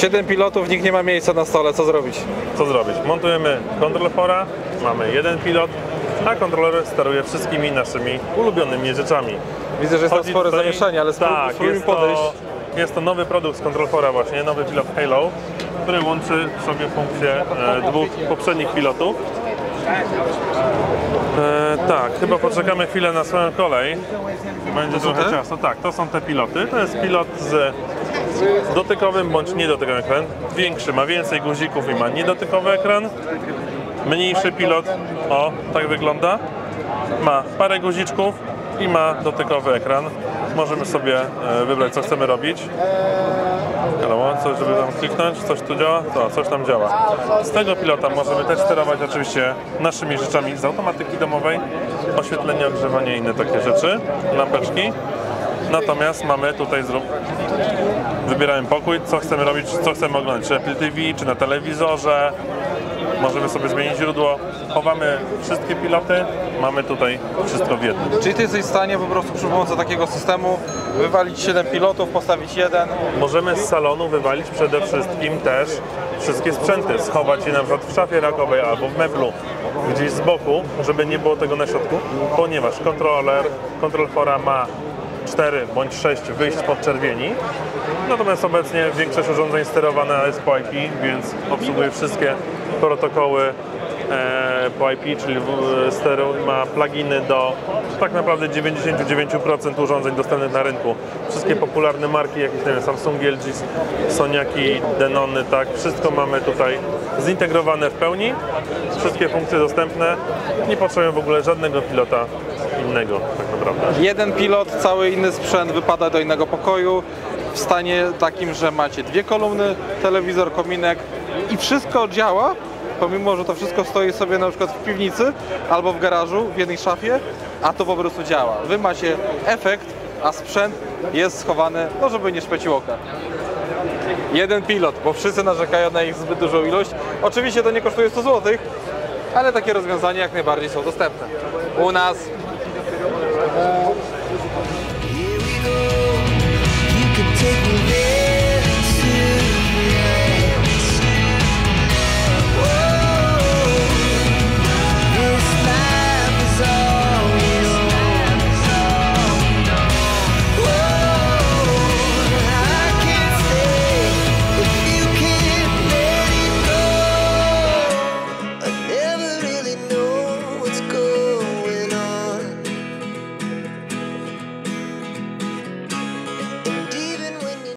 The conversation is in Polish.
7 pilotów, nikt nie ma miejsca na stole, co zrobić? Co zrobić? Montujemy Control4, mamy jeden pilot, a kontroler steruje wszystkimi naszymi ulubionymi rzeczami. Widzę, że jest tam spore zamieszanie, ale spróbujmy podejść. Jest to nowy produkt z Control4 właśnie, nowy pilot Halo, który łączy w sobie funkcję dwóch poprzednich pilotów. Tak, chyba poczekamy chwilę na swoją kolej. Będzie trochę czasu. Tak, to są te piloty. To jest pilot z dotykowym bądź niedotykowym ekranem. Większy ma więcej guzików i ma niedotykowy ekran. Mniejszy pilot, o, tak wygląda. Ma parę guziczków i ma dotykowy ekran. Możemy sobie wybrać, co chcemy robić. Coś, żeby tam kliknąć, coś tu działa, to coś tam działa. Z tego pilota możemy też sterować oczywiście naszymi rzeczami z automatyki domowej, oświetlenie, ogrzewanie i inne takie rzeczy, lampeczki. Natomiast mamy tutaj, wybieramy pokój, co chcemy robić, co chcemy oglądać, czy Apple TV, czy na telewizorze. Możemy sobie zmienić źródło, chowamy wszystkie piloty, mamy tutaj wszystko w jednym. Czyli ty jesteś w stanie po prostu przy pomocy takiego systemu wywalić 7 pilotów, postawić jeden? Możemy z salonu wywalić przede wszystkim też wszystkie sprzęty, schować je na przykład w szafie rakowej albo w meblu, gdzieś z boku, żeby nie było tego na środku, ponieważ Control4 ma 4 bądź 6 wyjść pod czerwieni, natomiast obecnie większość urządzeń sterowana jest po IP, więc obsługuje wszystkie protokoły po IP, czyli ma pluginy do tak naprawdę 99% urządzeń dostępnych na rynku. Wszystkie popularne marki, jakieś nie wiem, Samsungi, LG, Soniaki, Denony, tak, wszystko mamy tutaj zintegrowane w pełni, wszystkie funkcje dostępne, nie potrzebują w ogóle żadnego pilota innego tak naprawdę. Jeden pilot, cały inny sprzęt wypada do innego pokoju, w stanie takim, że macie dwie kolumny, telewizor, kominek i wszystko działa, pomimo, że to wszystko stoi sobie na przykład w piwnicy albo w garażu, w jednej szafie, a to po prostu działa. Wy macie efekt, a sprzęt jest schowany, no żeby nie szpecił oka. Jeden pilot, bo wszyscy narzekają na ich zbyt dużą ilość. Oczywiście to nie kosztuje 100 zł, ale takie rozwiązania jak najbardziej są dostępne. U nas...